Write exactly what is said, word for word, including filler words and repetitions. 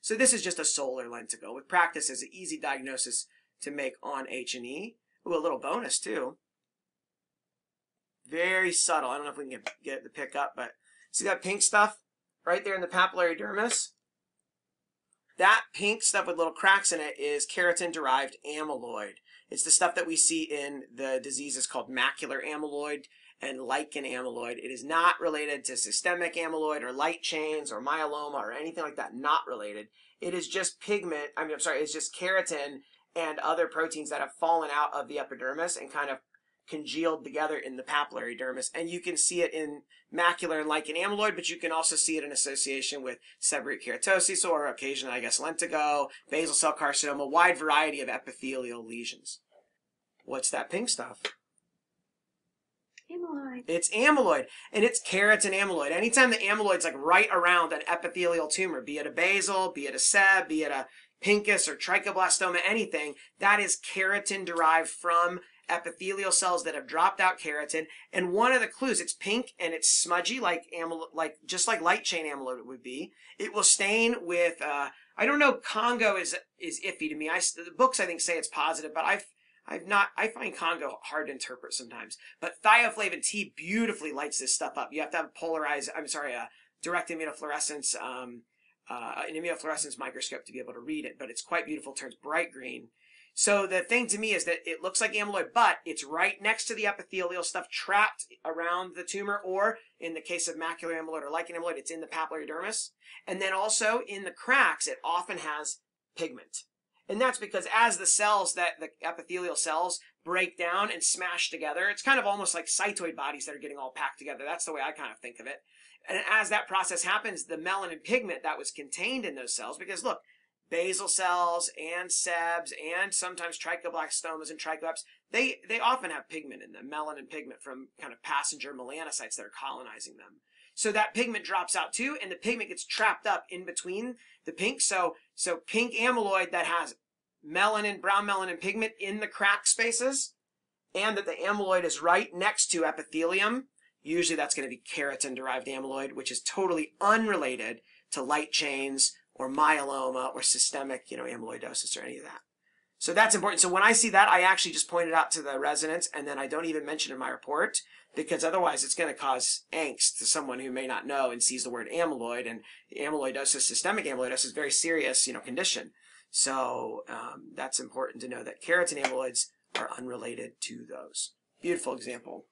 So this is just a solar lenticle. With practice, it's an easy diagnosis to make on H and E. Ooh, a little bonus too. Very subtle. I don't know if we can get, get it to pick up, but see that pink stuff right there in the papillary dermis? That pink stuff with little cracks in it is keratin derived amyloid. It's the stuff that we see in the diseases called macular amyloid and lichen amyloid. It is not related to systemic amyloid or light chains or myeloma or anything like that. Not related. It is just pigment. I mean, I'm sorry. It's just keratin and other proteins that have fallen out of the epidermis and kind of congealed together in the papillary dermis. And you can see it in macular and lichen amyloid, but you can also see it in association with seborrheic keratosis or occasionally, I guess, lentigo, basal cell carcinoma, a wide variety of epithelial lesions. What's that pink stuff? Amyloid. It's amyloid, and it's keratin amyloid. Anytime the amyloid's like right around an epithelial tumor, be it a basal, be it a seb, be it a pincus or trichoblastoma, anything, that is keratin derived from epithelial cells that have dropped out keratin. And one of the clues, it's pink and it's smudgy, like amyloid, like just like light chain amyloid would be. It will stain with, uh, I don't know, Congo is is iffy to me. I, the books I think say it's positive, but I've I've not, I find Congo hard to interpret sometimes. But thioflavin T beautifully lights this stuff up. You have to have polarized, I'm sorry, a direct immunofluorescence, um, uh, an immunofluorescence microscope to be able to read it, but it's quite beautiful, turns bright green. So the thing to me is that it looks like amyloid, but it's right next to the epithelial stuff trapped around the tumor, or in the case of macular amyloid or lichen amyloid, it's in the papillary dermis. And then also in the cracks, it often has pigment. And that's because as the cells, that the epithelial cells break down and smash together, it's kind of almost like cytoid bodies that are getting all packed together. That's the way I kind of think of it. And as that process happens, the melanin pigment that was contained in those cells, because look, basal cells and sebs and sometimes trichoblastomas and trichoeps, they, they often have pigment in them, melanin pigment from kind of passenger melanocytes that are colonizing them. So that pigment drops out too, and the pigment gets trapped up in between the pink. So, so pink amyloid that has melanin, brown melanin pigment in the crack spaces, and that the amyloid is right next to epithelium. Usually that's going to be keratin-derived amyloid, which is totally unrelated to light chains or myeloma or systemic, you know, amyloidosis or any of that. So that's important. So when I see that, I actually just point it out to the residents, and then I don't even mention in my report, because otherwise it's going to cause angst to someone who may not know and sees the word amyloid, and amyloidosis, systemic amyloidosis, is a very serious, you know, condition. So um, that's important to know that keratin amyloids are unrelated to those. Beautiful example.